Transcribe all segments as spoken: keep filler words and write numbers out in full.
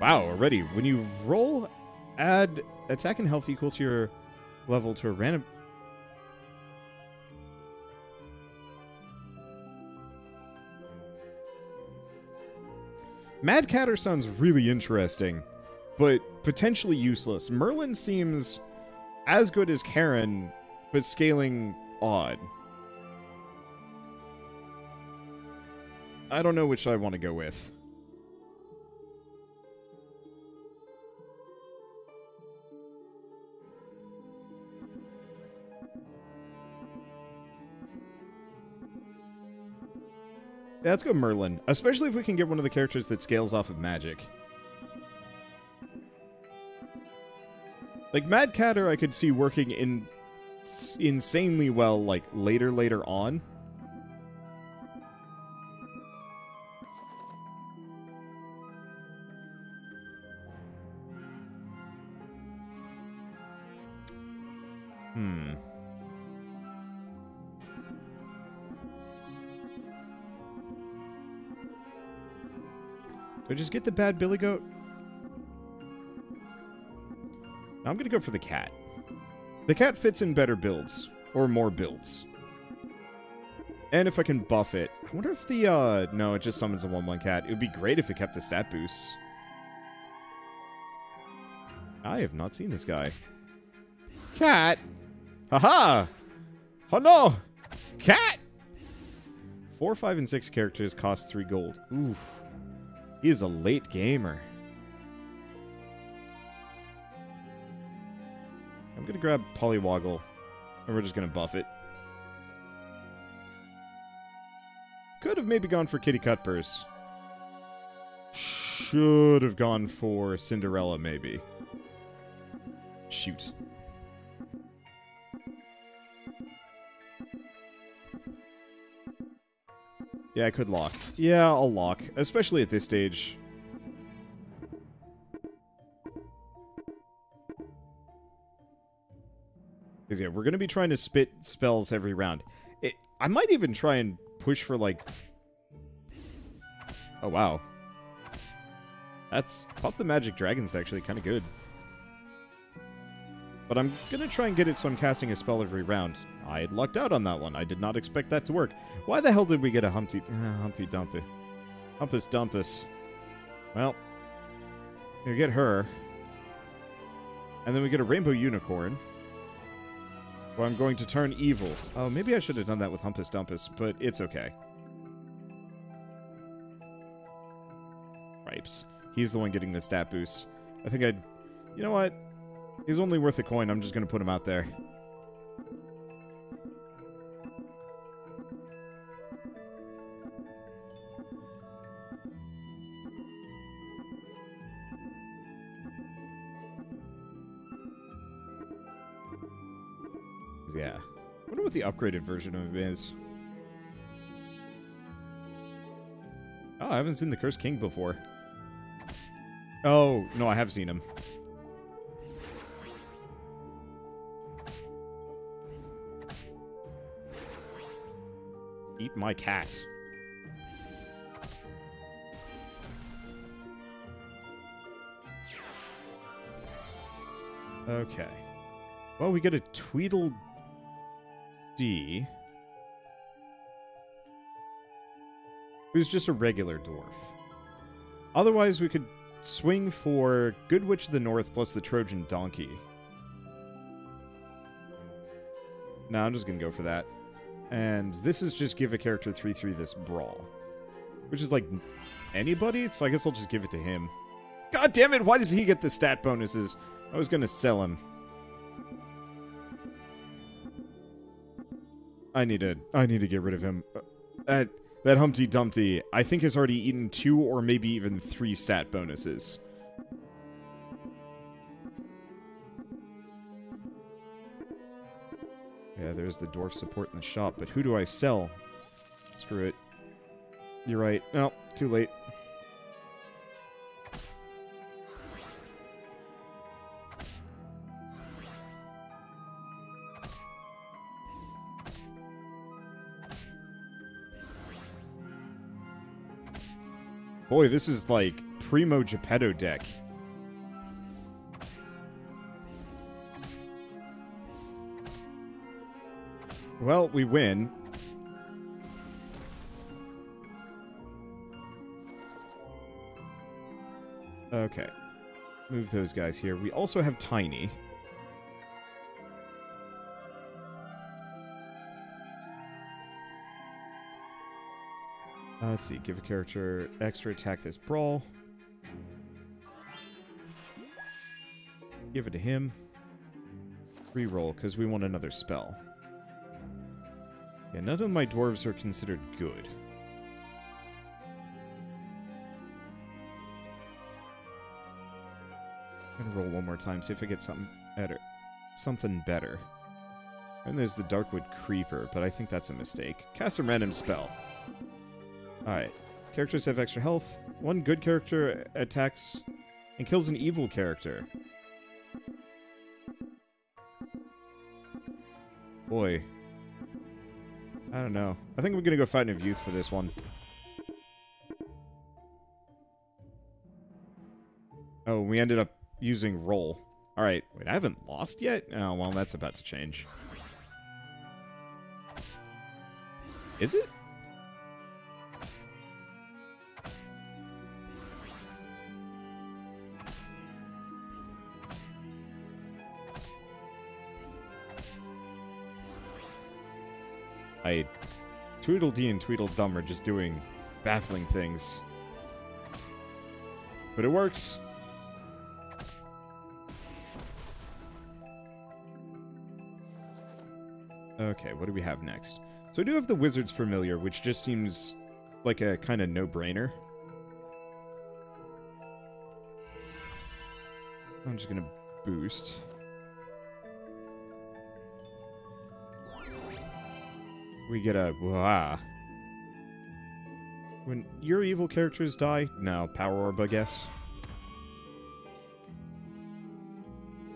Wow, already. When you roll, add attack and health equal to your level to a random... Madcatter sounds really interesting, but potentially useless. Merlin seems as good as Karen, but scaling odd. I don't know which I want to go with. Yeah, let's go Merlin, especially if we can get one of the characters that scales off of magic. Like, Madcatter I could see working in insanely well, like, later, later on. Hmm. Do I just get the bad billy goat? I'm going to go for the cat. The cat fits in better builds. Or more builds. And if I can buff it. I wonder if the, uh... no, it just summons a one one cat. It would be great if it kept the stat boosts. I have not seen this guy. Cat! Haha! Oh no! Cat! four, five, and six characters cost three gold. Oof. He is a late gamer. I'm going to grab Pollywoggle, and we're just going to buff it. Could have maybe gone for Kitty Cutpurse. Should have gone for Cinderella, maybe. Shoot. Yeah, I could lock. Yeah, I'll lock, especially at this stage. Because, yeah, we're going to be trying to spit spells every round. It, I might even try and push for, like... Oh, wow. That's... Pop the Magic Dragon's actually kind of good. But I'm going to try and get it so I'm casting a spell every round. I had lucked out on that one. I did not expect that to work. Why the hell did we get a Humpty... Uh, Humpty Dumpty. Humpus Dumpus. Well. We'll get her. And then we get a Rainbow Unicorn. Well, I'm going to turn evil. Oh, maybe I should have done that with Humpus Dumpus, but it's okay. Ripes. He's the one getting the stat boost. I think I'd... You know what? He's only worth a coin. I'm just going to put him out there. Yeah. I wonder what the upgraded version of him is. Oh, I haven't seen the Cursed King before. Oh, no, I have seen him. Eat my cat. Okay. Well, we get a Tweedledee. D, who's just a regular dwarf. Otherwise, we could swing for Good Witch of the North plus the Trojan Donkey. No, I'm just going to go for that. And this is just give a character three three this brawl. Which is like anybody, so I guess I'll just give it to him. God damn it, why does he get the stat bonuses? I was going to sell him. I need to, I need to get rid of him. That, that Humpty Dumpty, I think, has already eaten two or maybe even three stat bonuses. Yeah, there's the dwarf support in the shop, but who do I sell? Screw it. You're right. No, too late. Boy, this is, like, Primo Geppetto deck. Well, we win. Okay. Move those guys here. We also have Tiny. Uh, let's see. Give a character extra attack this brawl. Give it to him. Reroll, because we want another spell. Yeah, none of my dwarves are considered good. I'm gonna roll one more time, see if I get something better. Something better. And there's the Darkwood Creeper, but I think that's a mistake. Cast a random spell. Alright. Characters have extra health. One good character attacks and kills an evil character. Boy. I don't know. I think we're gonna go Fountain of Youth for this one. Oh, we ended up using roll. Alright, wait, I haven't lost yet? Oh, well, that's about to change. Is it? I... Tweedledee and Tweedledum are just doing baffling things. But it works! Okay, what do we have next? So I do have the Wizard's Familiar, which just seems like a kind of no-brainer. I'm just gonna boost. We get a... Wah. When your evil characters die... No, Power Orb, I guess.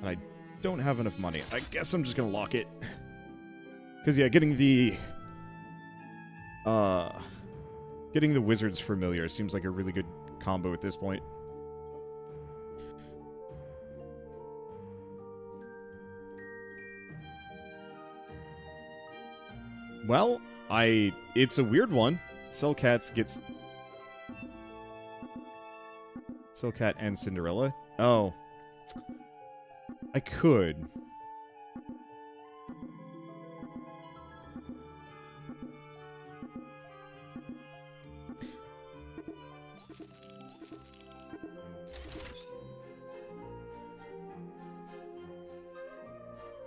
And I don't have enough money. I guess I'm just gonna lock it. Because, yeah, getting the... Uh... Getting the Wizard's Familiar seems like a really good combo at this point. Well, I... It's a weird one. Silkcat gets... Silkcat and Cinderella? Oh. I could...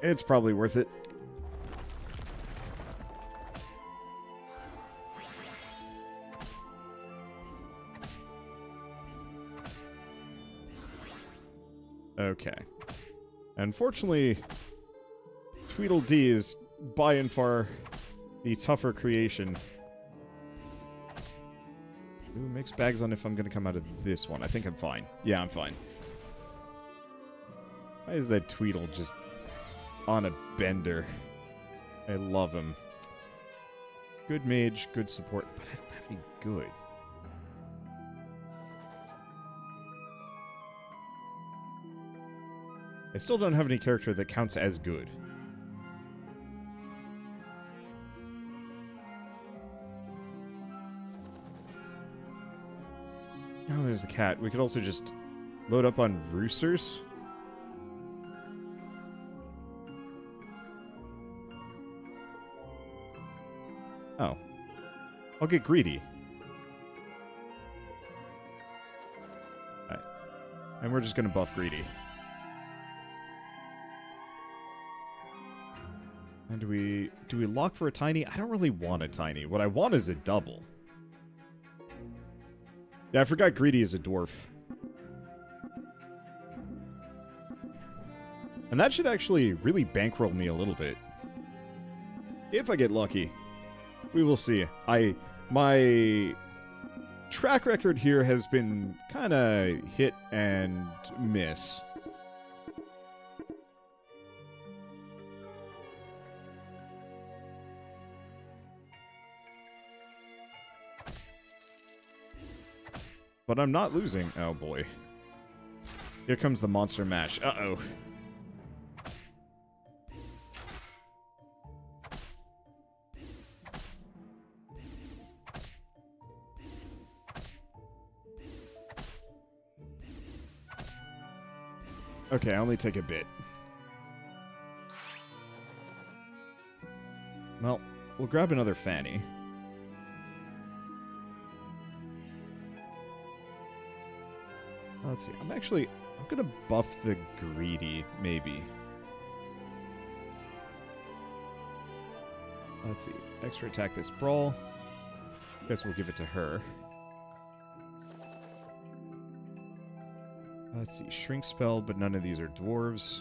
It's probably worth it. Okay. Unfortunately, Tweedledee is by and far the tougher creation. Ooh, mix bags on if I'm gonna come out of this one. I think I'm fine. Yeah, I'm fine. Why is that Tweedle just... on a bender? I love him. Good mage, good support, but I don't have any good. I still don't have any character that counts as good. Oh, there's the cat. We could also just load up on roosters. Oh. I'll get greedy. Alright. And we're just gonna buff greedy. And do we... do we lock for a tiny? I don't really want a tiny. What I want is a double. Yeah, I forgot greedy is a dwarf. And that should actually really bankroll me a little bit. If I get lucky. We will see. I, my track record here has been kind of hit and miss. But I'm not losing. Oh, boy. Here comes the monster mash. Uh-oh. Okay, I only take a bit. Well, we'll grab another fanny. Let's see. I'm actually... I'm gonna buff the greedy, maybe. Let's see. Extra attack this brawl. Guess we'll give it to her. Let's see. Shrink spell, but none of these are dwarves.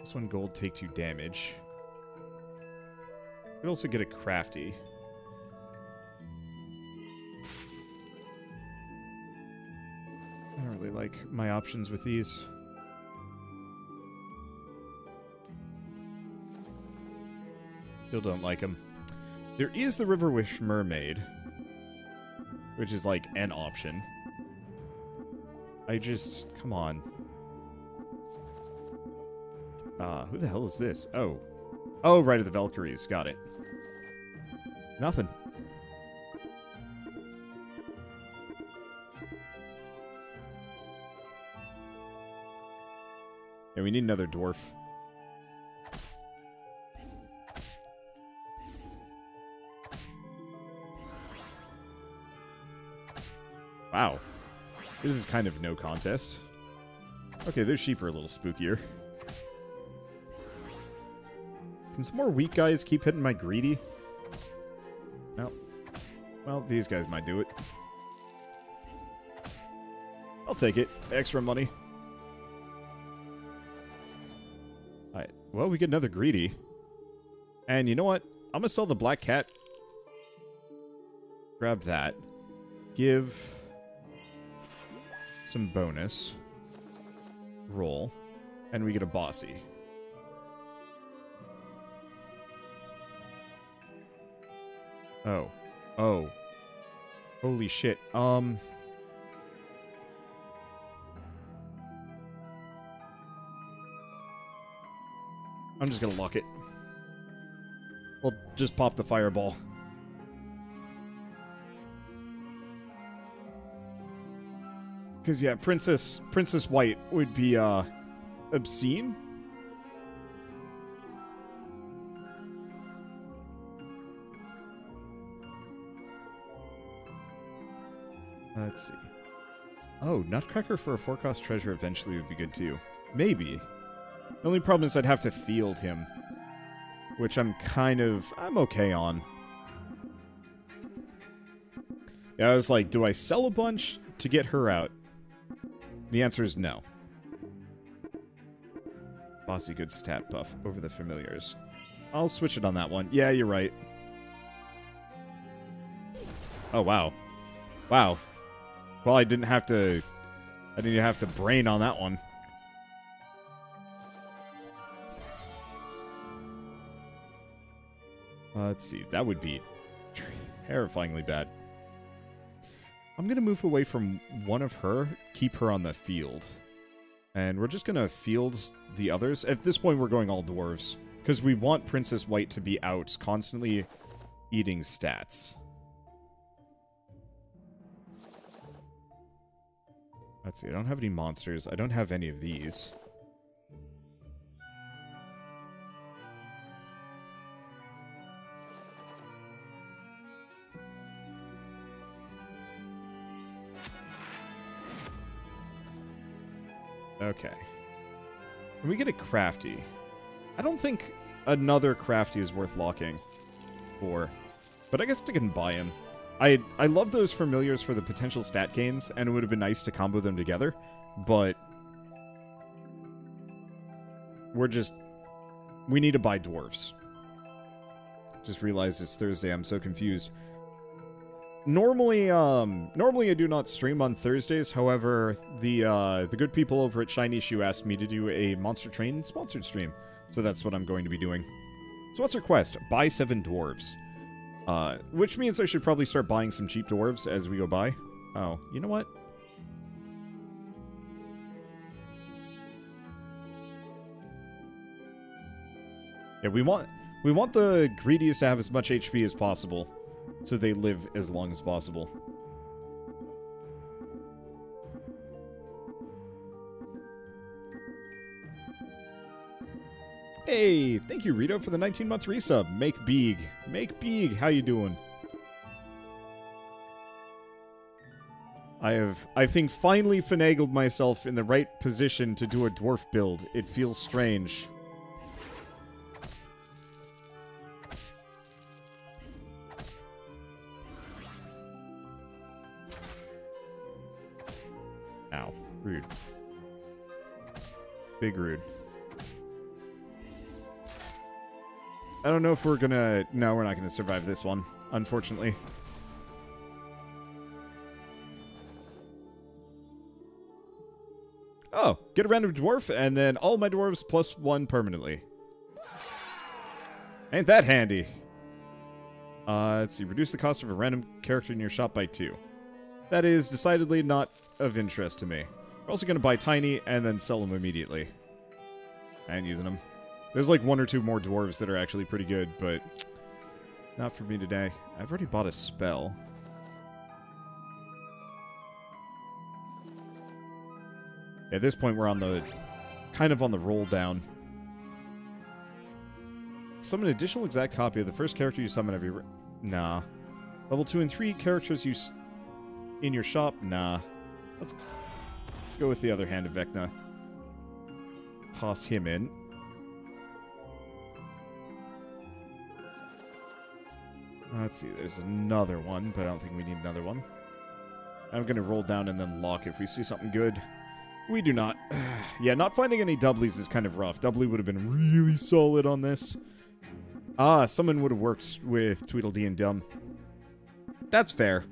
This one gold take two damage. We also get a crafty. I don't really like my options with these. Still don't like them. There is the Riverwish Mermaid, which is like an option. I just... come on. Uh, who the hell is this? Oh. Oh, Ride of the Valkyries. Got it. Nothing. Yeah, we need another dwarf. Wow. This is kind of no contest. Okay, those sheep are a little spookier. Can some more weak guys keep hitting my greedy? No. Well, these guys might do it. I'll take it. Extra money. Alright. Well, we get another greedy. And you know what? I'm gonna sell the black cat. Grab that. Give some bonus. Roll. And we get a bossy. Oh. Oh. Holy shit. Um. I'm just gonna lock it. We'll just pop the fireball. Because, yeah, Princess... Princess White would be, uh... obscene? Let's see. Oh, Nutcracker for a four-cost treasure eventually would be good, too. Maybe. The only problem is I'd have to field him. Which I'm kind of... I'm okay on. Yeah, I was like, do I sell a bunch to get her out? The answer is no. Bossy good stat buff over the familiars. I'll switch it on that one. Yeah, you're right. Oh, wow. Wow. Well, I didn't have to... I didn't have to brain on that one. Uh, let's see. That would be terrifyingly bad. I'm going to move away from one of her, keep her on the field. And we're just going to field the others. At this point, we're going all dwarves. Because we want Princess White to be out, constantly eating stats. Let's see, I don't have any monsters. I don't have any of these. Okay. Can we get a crafty? I don't think another crafty is worth locking for. But I guess I can buy him. I I love those familiars for the potential stat gains, and it would have been nice to combo them together, but we're just... we need to buy dwarves. Just realized it's Thursday. I'm so confused. Normally, um, normally I do not stream on Thursdays. However, the uh, the good people over at Shiny Shoe asked me to do a Monster Train sponsored stream, so that's what I'm going to be doing. So what's her quest? Buy seven dwarves. Uh, which means I should probably start buying some cheap dwarves as we go by. Oh, you know what? Yeah, we want we want the greediest to have as much H P as possible, so they live as long as possible. Hey, thank you, Rito, for the nineteen month resub. Make big. Make big. How you doing? I have, I think, finally finagled myself in the right position to do a dwarf build. It feels strange. Ow. Rude. Big rude. I don't know if we're gonna... No, we're not gonna survive this one, unfortunately. Oh, get a random dwarf, and then all my dwarves plus one permanently. Ain't that handy. Uh, let's see. Reduce the cost of a random character in your shop by two. That is decidedly not of interest to me. We're also gonna buy tiny and then sell them immediately. And using them. There's like one or two more dwarves that are actually pretty good, but not for me today. I've already bought a spell. At this point, we're on the kind of on the roll down. Summon an additional exact copy of the first character you summon every... Nah. Level two and three characters you s in your shop? Nah. Let's go with the other Hand of Vecna. Toss him in. Let's see, there's another one, but I don't think we need another one. I'm going to roll down and then lock if we see something good. We do not. Yeah, not finding any doublies is kind of rough. Doubly would have been really solid on this. Ah, someone would have worked with Tweedledee and Dum. That's fair.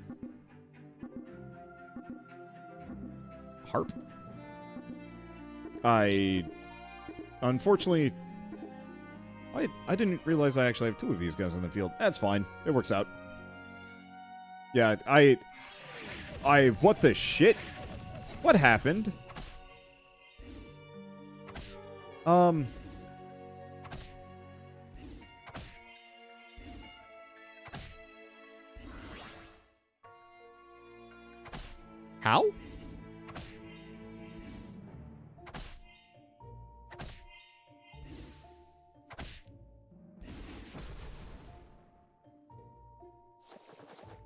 Harp? I... Unfortunately... I, I didn't realize I actually have two of these guys on the field. That's fine. It works out. Yeah, I... I... What the shit? What happened? Um... How?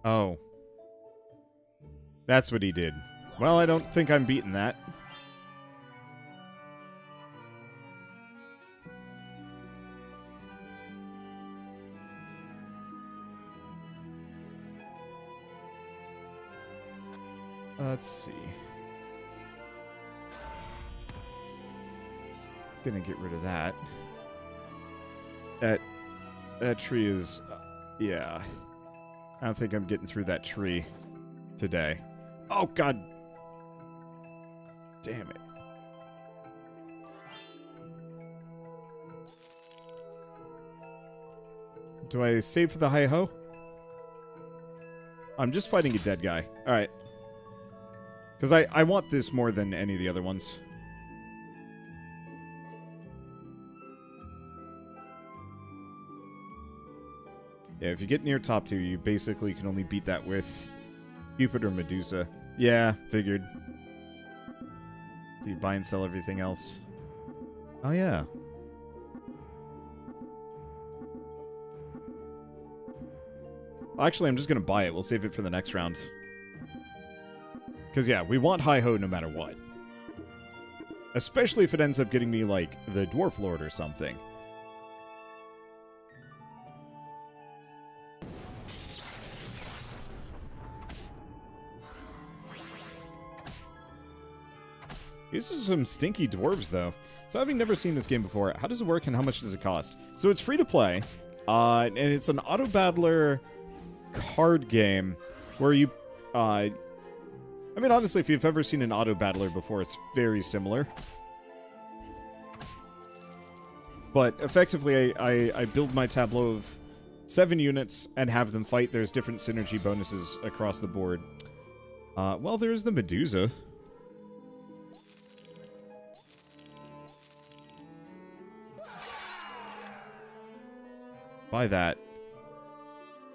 Oh. That's what he did. Well, I don't think I'm beating that. Let's see. Gonna get rid of that. That... That tree is... Uh, yeah... I don't think I'm getting through that tree today. Oh, God. Damn it. Do I save for the Hi-Ho? I'm just fighting a dead guy. All right. Because I, I want this more than any of the other ones. Yeah, if you get near top two, you basically can only beat that with Cupid or Medusa. Yeah, figured. So you buy and sell everything else. Oh, yeah. Well, actually, I'm just going to buy it. We'll save it for the next round. Because, yeah, we want Hi-Ho no matter what. Especially if it ends up getting me, like, the Dwarf Lord or something. These are some stinky dwarves, though. So having never seen this game before, how does it work and how much does it cost? So it's free to play, uh, and it's an auto-battler card game where you... Uh, I mean, honestly, if you've ever seen an auto-battler before, it's very similar. But effectively, I, I, I build my tableau of seven units and have them fight. There's different synergy bonuses across the board. Uh, well, there's the Medusa. By that,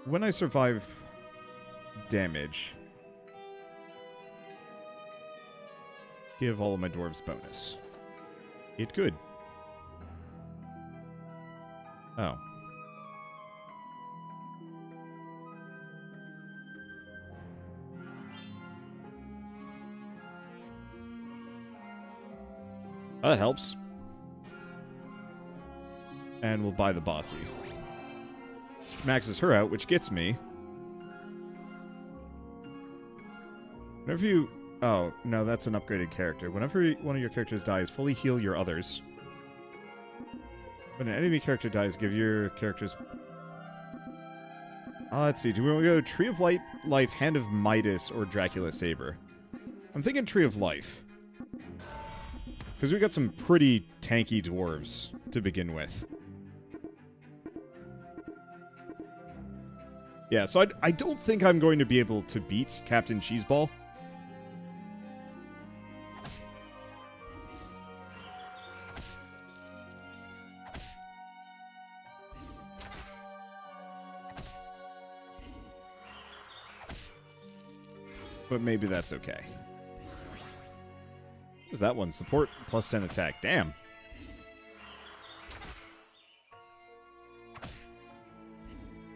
when I survive damage, give all of my dwarves bonus. It could. Oh. That helps. And we'll buy the bossy. Maxes her out, which gets me. Whenever you... Oh, no, that's an upgraded character. Whenever one of your characters dies, fully heal your others. When an enemy character dies, give your characters... Uh, let's see, do we want to go Tree of Light, Life, Hand of Midas, or Dracula Saber? I'm thinking Tree of Life. Because we got some pretty tanky dwarves to begin with. Yeah, so I, I don't think I'm going to be able to beat Captain Cheeseball. But maybe that's okay. What is that one? Support plus ten attack. Damn.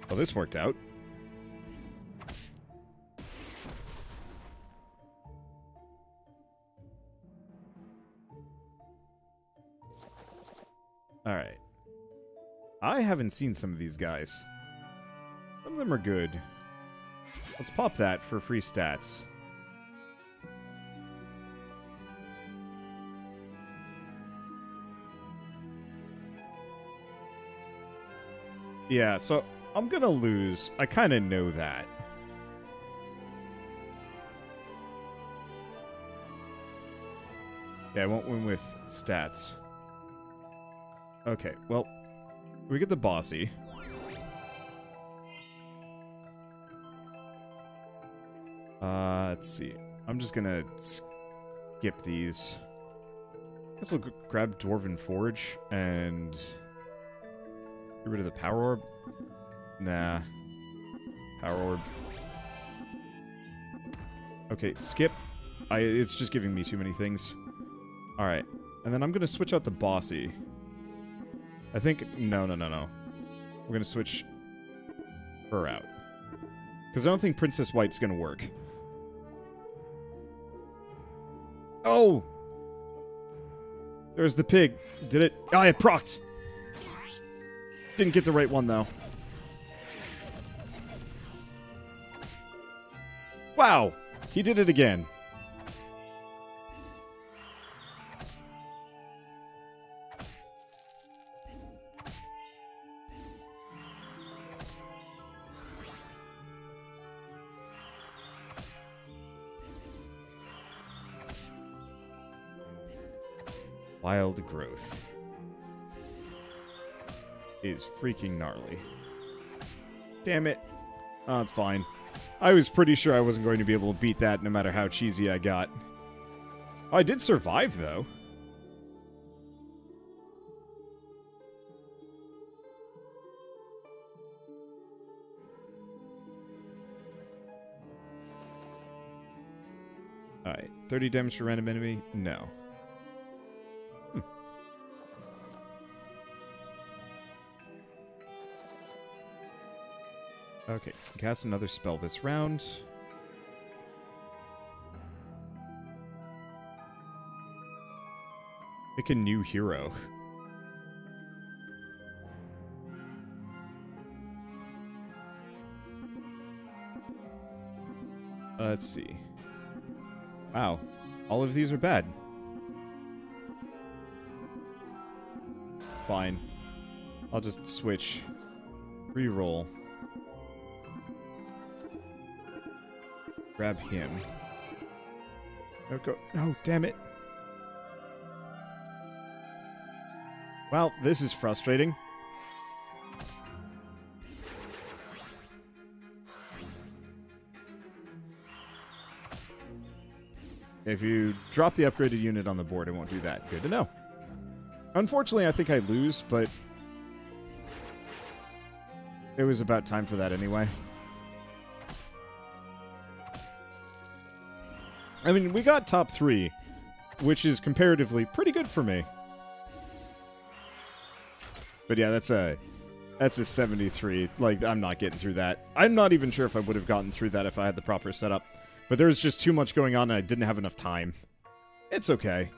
Well, this worked out. Alright. I haven't seen some of these guys. Some of them are good. Let's pop that for free stats. Yeah, so I'm gonna lose. I kind of know that. Yeah, I won't win with stats. Okay, well, we get the bossy. Uh, let's see. I'm just gonna skip these. I guess I'll grab Dwarven Forge and get rid of the Power Orb. Nah. Power Orb. Okay, skip. I, it's just giving me too many things. Alright. And then I'm gonna switch out the bossy. I think... No, no, no, no. We're gonna switch her out. Because I don't think Princess White's gonna work. Oh! There's the pig. Did it? Oh, it procced! Didn't get the right one, though. Wow! He did it again. Wild growth is freaking gnarly. Damn it. Oh, it's fine. I was pretty sure I wasn't going to be able to beat that no matter how cheesy I got. Oh, I did survive, though. Alright. thirty damage for random enemy? No. Okay, cast another spell this round. Pick a new hero. Uh, let's see. Wow, all of these are bad. It's fine. I'll just switch. Reroll. Grab him. No, go. No, damn it. Well, this is frustrating. If you drop the upgraded unit on the board, it won't do that. Good to know. Unfortunately, I think I lose, but it was about time for that anyway. I mean, we got top three, which is comparatively pretty good for me. But yeah, that's a that's a seventy-three. Like, I'm not getting through that. I'm not even sure if I would have gotten through that if I had the proper setup. But there was just too much going on and I didn't have enough time. It's okay.